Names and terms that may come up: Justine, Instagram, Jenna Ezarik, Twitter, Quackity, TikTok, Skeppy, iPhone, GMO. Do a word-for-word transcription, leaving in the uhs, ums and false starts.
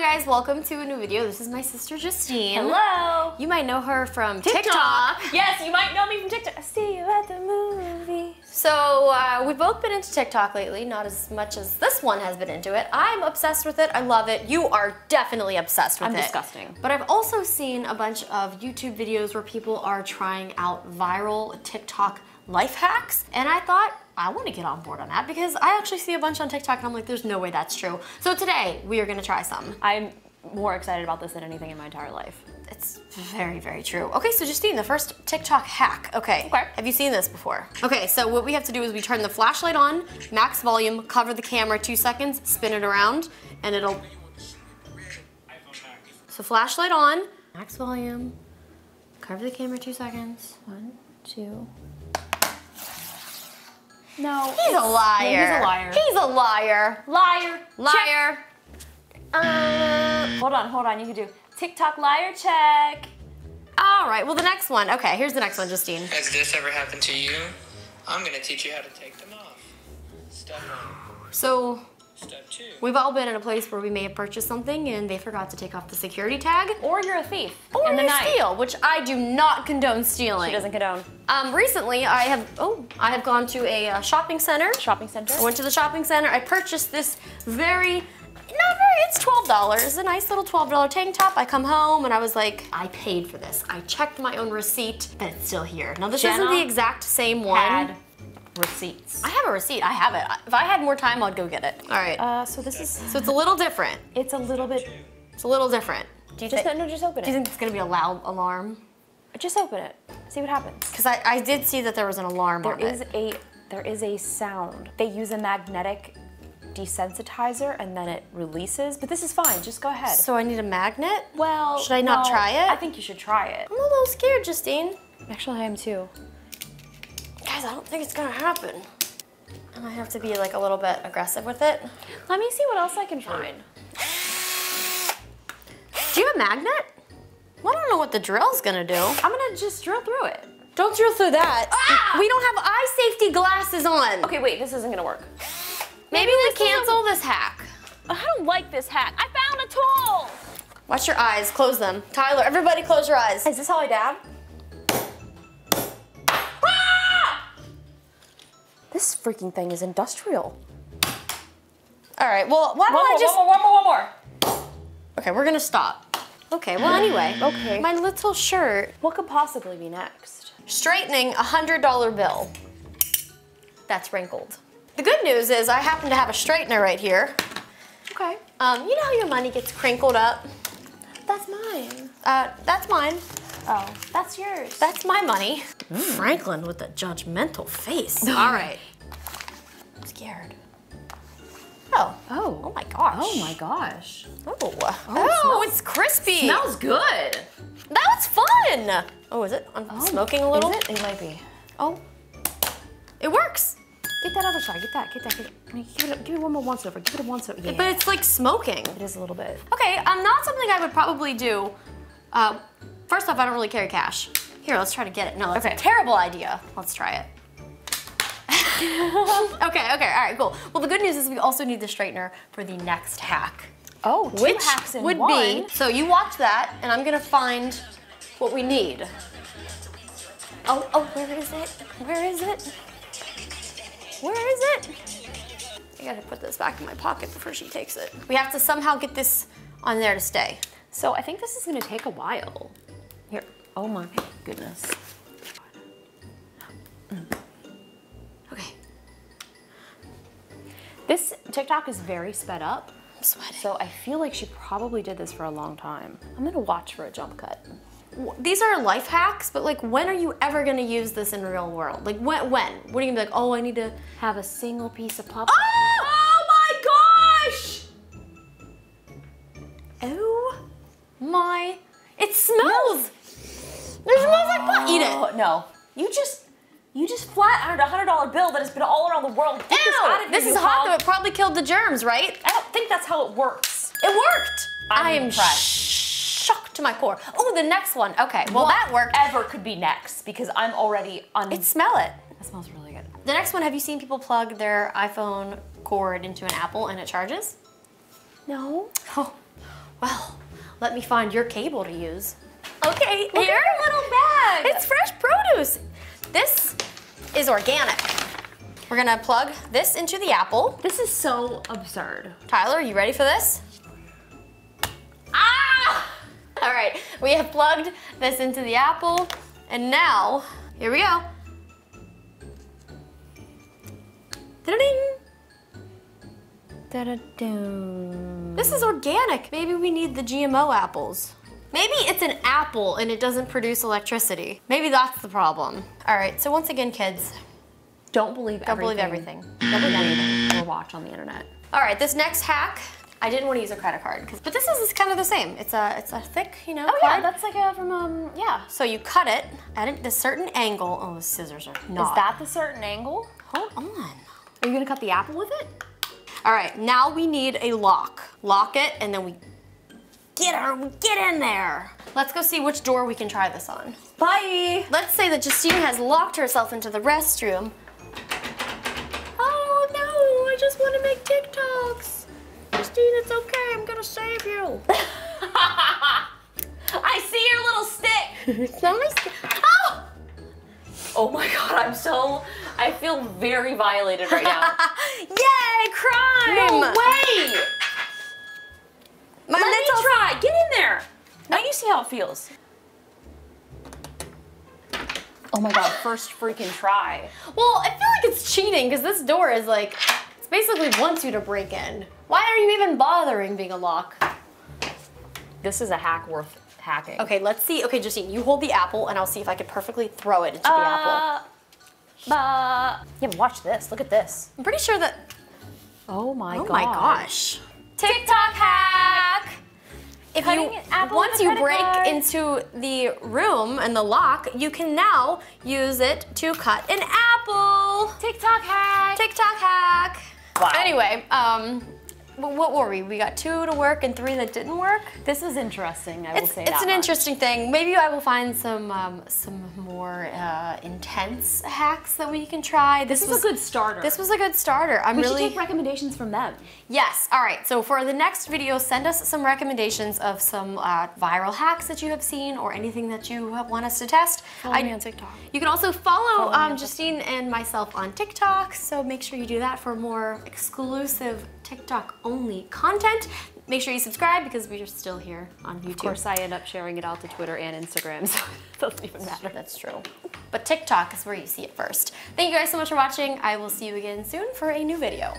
going, guys? Welcome to a new video. This is my sister Justine. Hello. You might know her from TikTok. TikTok. Yes, you might know me from TikTok. I see you at the movie. So uh, we've both been into TikTok lately, not as much as this one has been into it. I'm obsessed with it. I love it. You are definitely obsessed with I'm it. I'm disgusting. But I've also seen a bunch of YouTube videos where people are trying out viral TikTok life hacks, and I thought, I want to get on board on that because I actually see a bunch on TikTok and I'm like, there's no way that's true. So today, we are going to try some. I'm more excited about this than anything in my entire life. It's very, very true. Okay, so Justine, the first TikTok hack. Okay. Okay. Have you seen this before? Okay, so what we have to do is we turn the flashlight on, max volume, cover the camera two seconds, spin it around, and it'll... So flashlight on, max volume, cover the camera two seconds. One, two... No. He's a liar. No, he's a liar. He's a liar. Liar. Liar. Uh, hold on, hold on. You can do TikTok liar check. All right. Well, the next one. Okay, here's the next one, Justine. Has this ever happened to you? I'm going to teach you how to take them off. Step one. So... Step two. We've all been in a place where we may have purchased something and they forgot to take off the security tag. Or you're a thief. Or you steal, which I do not condone stealing. She doesn't condone. Um, recently, I have oh, I have gone to a uh, shopping center. Shopping center. I went to the shopping center. I purchased this very, not very. It's twelve dollars. A nice little twelve dollar tank top. I come home and I was like, I paid for this. I checked my own receipt, but it's still here. Now this Jenna isn't the exact same one. Had receipts. I have a receipt. I have it. If I had more time, I'd go get it. All right. Uh, so this is... So it's a little different. It's a little bit... It's a little different. Do you just... No, just open it. Do you think it's going to be a loud alarm? Just open it. See what happens. Because I, I did see that there was an alarm there on is it. A, there is a sound. They use a magnetic desensitizer and then it releases, but this is fine. Just go ahead. So I need a magnet? Well... Should I no, not try it? I think you should try it. I'm a little scared, Justine. Actually, I am too. Guys, I don't think it's gonna happen. And I have to be like a little bit aggressive with it. Let me see what else I can find. Do you have a magnet? Well, I don't know what the drill's gonna do. I'm gonna just drill through it. Don't drill through that. Ah! We don't have eye safety glasses on. Okay, wait, this isn't gonna work. Maybe, Maybe we cancel this hack. I don't like this hack. I found a tool. Watch your eyes, close them. Tyler, everybody close your eyes. Is this how I dab? This freaking thing is industrial. All right, well, why don't I just... One more, one more, one more, one more. Okay, we're gonna stop. Okay, well, anyway. Okay. My little shirt. What could possibly be next? Straightening a one hundred dollar bill. That's wrinkled. The good news is I happen to have a straightener right here. Okay. Um, you know how your money gets crinkled up? That's mine. Uh, that's mine. Oh, that's yours. That's my money. Mm. Franklin with a judgmental face. All right. I'm scared. Oh. Oh. Oh my gosh. Oh my gosh. Oh. Oh, oh it it's crispy. Smells good. That was fun. Oh, is it? I'm oh, smoking a little. Is it? It might be. Oh. It works. Get that other side. Get that. Get that. Get that. Give, it, give it one more once over. Give it a once over. Yeah. But it's like smoking. It is a little bit. Okay. Um, not something I would probably do. Uh, First off, I don't really carry cash. Here, let's try to get it. No, that's okay. A terrible idea. Let's try it. Okay, okay, all right, cool. Well, the good news is we also need the straightener for the next hack. Oh, two which hacks in would one. Be, so you watch that, and I'm gonna find what we need. Oh, oh, where is it? Where is it? Where is it? I gotta put this back in my pocket before she takes it. We have to somehow get this on there to stay. So I think this is gonna take a while. Here, oh my goodness. Okay. This TikTok is very sped up. I'm sweating. So I feel like she probably did this for a long time. I'm gonna watch for a jump cut. These are life hacks, but like when are you ever gonna use this in the real world? Like when, when? What are you gonna be like, oh, I need to have a single piece of popcorn. Oh! My, it smells. No. It smells like pot. Eat it. No, you just, you just flat ironed a hundred dollar bill that has been all around the world. Get Ew, this out of this is hot though. It probably killed the germs, right? I don't think that's how it works. It worked. I'm I am shocked to my core. Oh, the next one. Okay, well what that worked. Ever could be next because I'm already on. It smell it. That smells really good. The next one. Have you seen people plug their iPhone cord into an Apple and it charges? No. Oh. well, let me find your cable to use. Okay, look here. At your little bag. It's fresh produce. This is organic. We're gonna plug this into the apple. This is so absurd. Tyler, are you ready for this? Ah! All right, we have plugged this into the apple, and now, here we go. Da-da-ding. Da-da-ding. This is organic. Maybe we need the G M O apples. Maybe it's an apple and it doesn't produce electricity. Maybe that's the problem. All right, so once again, kids, don't believe don't everything. Don't believe everything. Don't believe anything or watch on the internet. All right, this next hack, I didn't want to use a credit card, but this is kind of the same. It's a it's a thick, you know, oh, card. Yeah, that's like a, from, um, yeah. So you cut it at a certain angle. Oh, the scissors are not. Is that the certain angle? Hold on. Are you gonna cut the apple with it? All right, now we need a lock. Lock it, and then we get her, get in there. Let's go see which door we can try this on. Bye. Let's say that Justine has locked herself into the restroom. Oh no, I just want to make TikToks. Justine, it's okay, I'm gonna save you. I see your little stick. It's not my stick. Oh! Oh my God, I'm so, I feel very violated right now. Yay, crime. No way. My Let me try. Get in there. Now you see how it feels. Oh my God, first freaking try. Well, I feel like it's cheating because this door is like, it basically wants you to break in. Why are you even bothering being a lock? This is a hack worth hacking. Okay, let's see. Okay, Justine, you hold the apple and I'll see if I can perfectly throw it into uh, the apple. But yeah, watch this. Look at this. I'm pretty sure that. Oh my gosh. Oh my gosh. TikTok hack! If you, once you break into the room and the lock, you can now use it to cut an apple! TikTok hack! TikTok hack! Wow. Anyway, um, what were we? We got two to work and three that didn't work? This is interesting, I will say that. It's an interesting thing. Maybe I will find some um, some more uh, intense hacks that we can try. This, this was, is a good starter. This was a good starter. I'm we really... should take recommendations from them. Yes, all right. So for the next video, send us some recommendations of some uh, viral hacks that you have seen or anything that you want us to test. Follow I, me on TikTok. You can also follow, follow um, Justine and myself on TikTok, so make sure you do that for more exclusive TikTok-only content. Make sure you subscribe because we are still here on YouTube. Of course, I end up sharing it out to Twitter and Instagram, so it doesn't even matter. That's true. But TikTok is where you see it first. Thank you guys so much for watching. I will see you again soon for a new video.